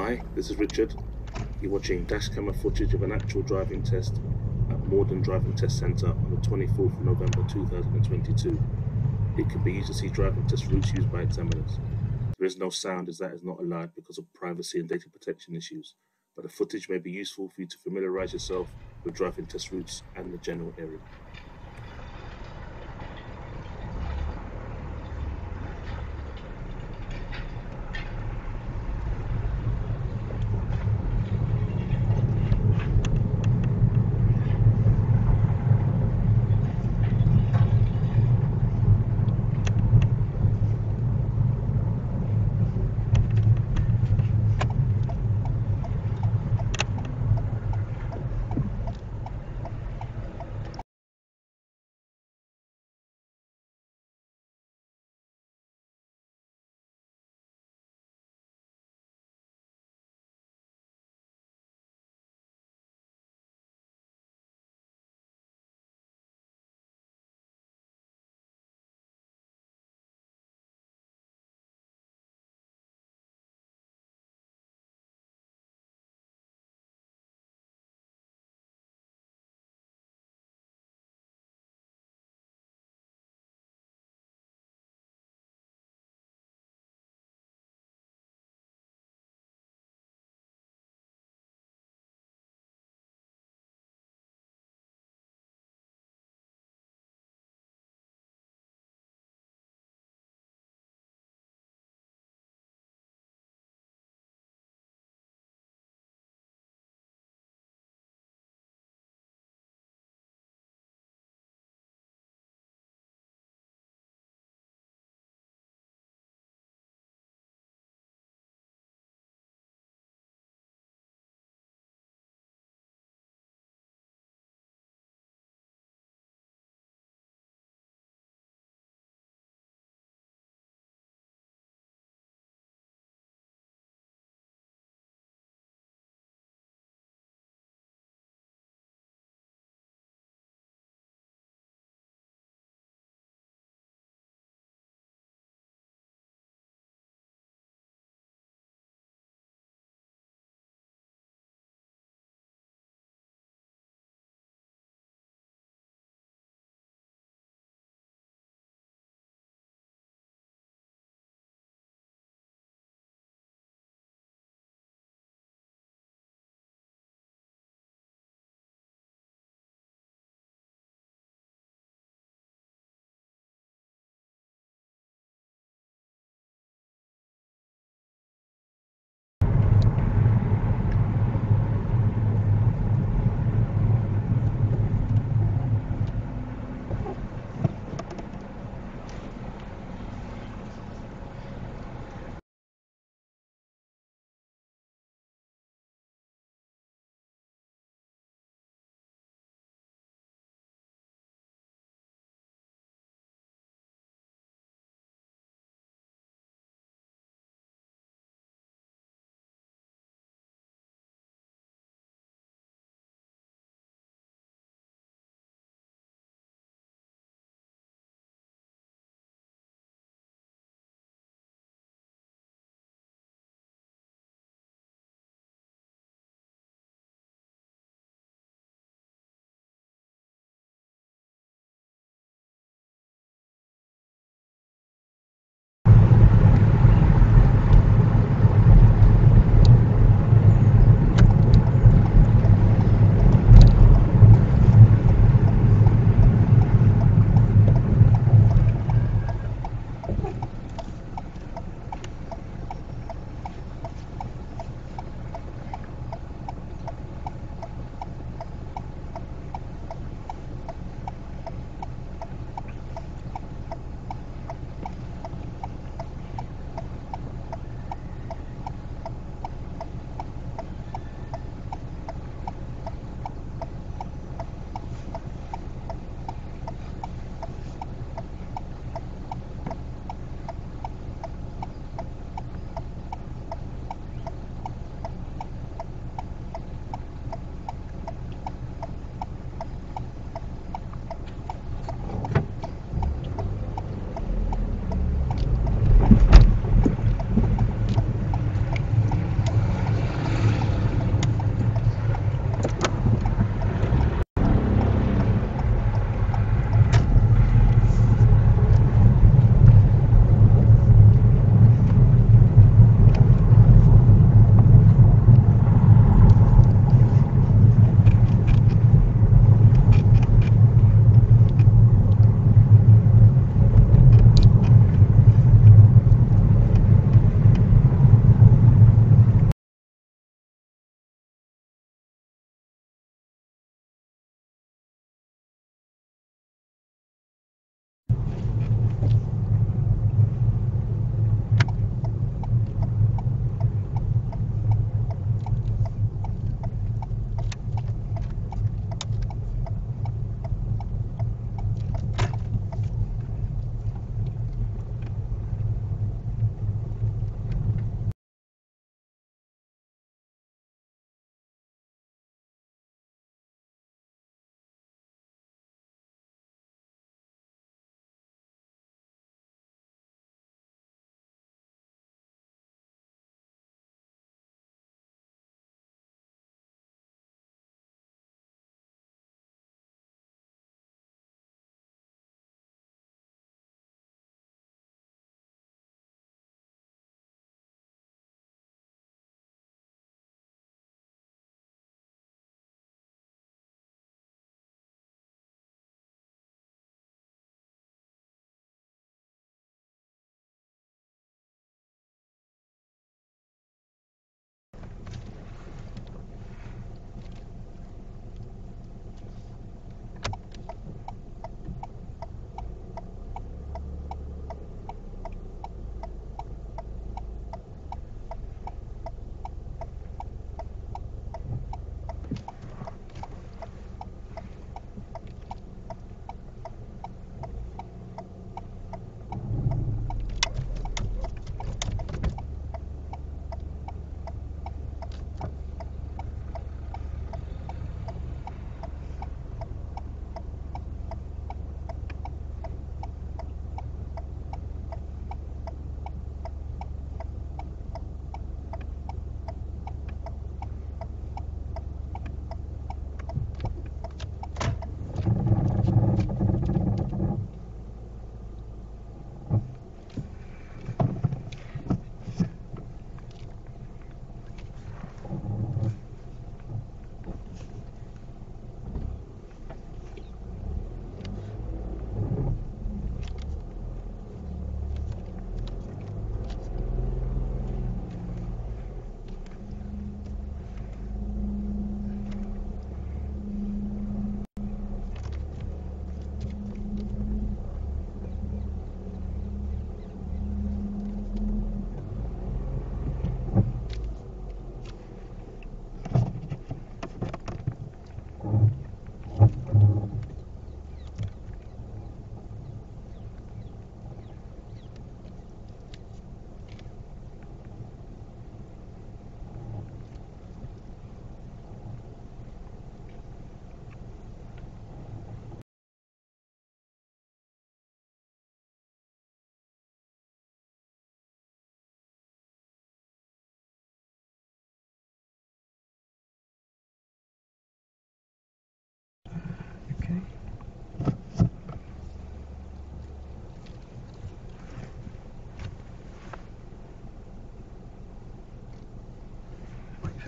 Hi, this is Richard. You're watching dash camera footage of an actual driving test at Morden Driving Test Centre on the 24th of November 2022. It can be used to see driving test routes used by examiners. There is no sound as that is not allowed because of privacy and data protection issues, but the footage may be useful for you to familiarise yourself with driving test routes and the general area.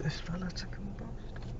this fella to combust.